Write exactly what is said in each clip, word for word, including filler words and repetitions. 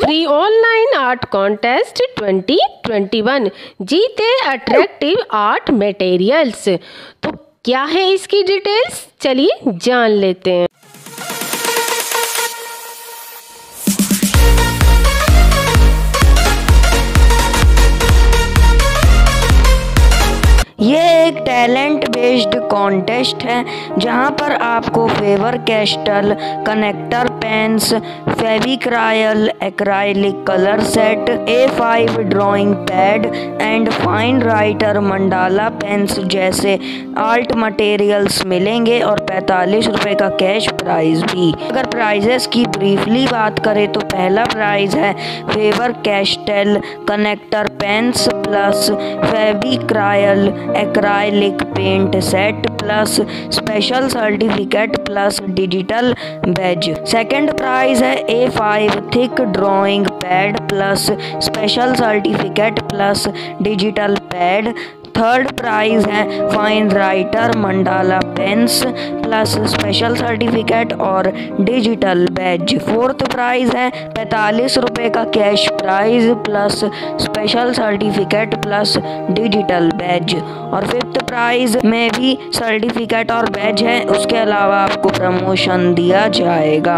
Free Online Art Contest twenty twenty-one. जीते attractive art materials. तो क्या है इसकी डिटेल्स, चलिए जान लेते हैं। ये एक टैलेंट बेस्ड कॉन्टेस्ट है जहाँ पर आपको Faber Castell, connector pens, फेविक्रायल, acrylic colour set, A five drawing pad and fine writer mandala pens जैसे आर्ट मटेरियल्स मिलेंगे और पैंतालीस रुपये का कैश प्राइज़ भी। अगर प्राइजेस की ब्रीफली बात करें तो पहला प्राइज़ है Faber Castell connector pens plus Fevicryl acrylic paint set plus special certificate plus digital badge. Second prize है A five thick drawing pad plus special certificate plus digital pad. Third prize है fine writer mandala pens plus special certificate और digital badge. Fourth prize है पैंतालीस रुपये का cash prize plus special certificate plus digital badge. और fifth prize में भी certificate और बैज है, उसके अलावा आपको प्रमोशन दिया जाएगा।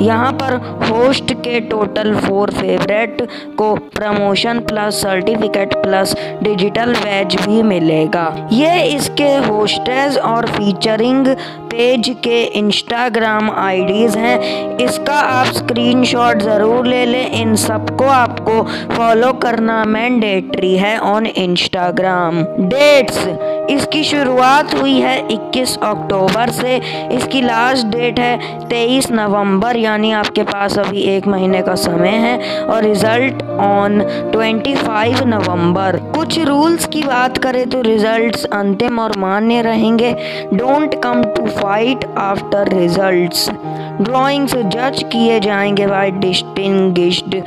यहाँ पर होस्ट के टोटल फोर फेवरेट को promotion plus certificate plus digital badge मिलेगा। ये इसके होस्टेज और फीचरिंग पेज के इंस्टाग्राम आईडीज़ हैं, इसका आप स्क्रीनशॉट ज़रूर ले लें। इन सबको आपको फॉलो करना मैंडेटरी है ऑन इंस्टाग्राम। डेट्स, इसकी शुरुआत हुई है इक्कीस अक्टूबर से, इसकी लास्ट डेट है तेईस नवंबर, यानी आपके पास अभी एक महीने का समय है और रिज़ल्ट ऑन पच्चीस नवंबर। कुछ रूल्स की बात करें तो रिज़ल्ट्स अंतिम और मान्य रहेंगे। Don't come to fight after results. Drawings जज किए जाएंगे बाय डिस्टिंग्विश्ड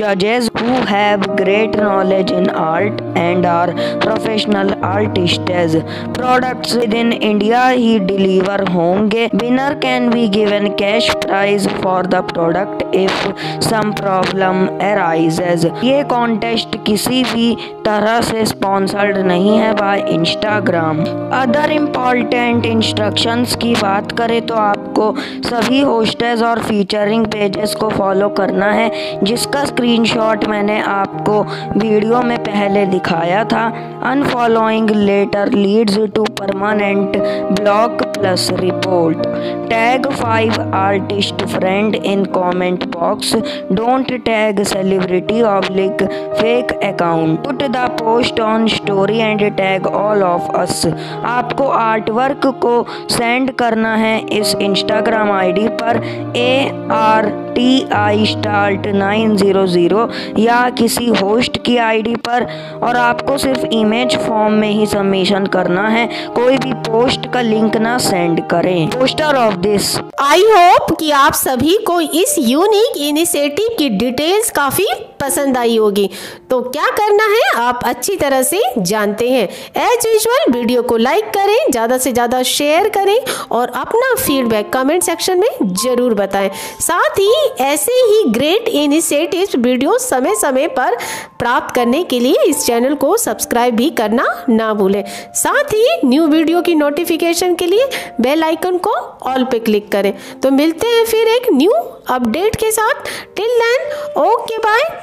जजेस who have great knowledge in art and are professional artists. Products within India ही डिलीवर होंगे। Winner can be given cash prize for the product if some problem arises. ये contest किसी भी तरह से sponsored नहीं है by Instagram. Other important instructions की बात करें तो आपको सभी होस्टेज और फीचरिंग पेजेस को फॉलो करना है, जिसका स्क्रीनशॉट मैंने आपको वीडियो में पहले दिखाया था। Unfollowing later leads to permanent block plus report. Tag five artist friend in comment box. Don't tag celebrity oblique fake account. Put the post on story and tag all of us. आपको artwork को send करना है इस Instagram ID पर A R T I start nine hundred या किसी host की ID पर, और आपको सिर्फ इमेज फॉर्म में ही सबमिशन करना है। कोई भी पोस्ट का लिंक ना सेंड करें। Poster of this. I hope कि आप सभी को इस यूनिक इनिशिएटिव की डिटेल्स काफी पसंद आई होगी। तो क्या करना है आप अच्छी तरह से जानते हैं। एज यूजुअल वीडियो को लाइक करें, ज़्यादा से ज़्यादा शेयर करें और अपना फीडबैक कमेंट सेक्शन में ज़रूर बताएं। साथ ही ऐसे ही ग्रेट इनिशिएटिव्स वीडियो समय समय पर प्राप्त करने के लिए इस चैनल को सब्सक्राइब भी करना ना भूलें। साथ ही न्यू वीडियो की नोटिफिकेशन के लिए बेल आइकन को ऑल पे क्लिक करें। तो मिलते हैं फिर एक न्यू अपडेट के साथ। Till then, okay bye,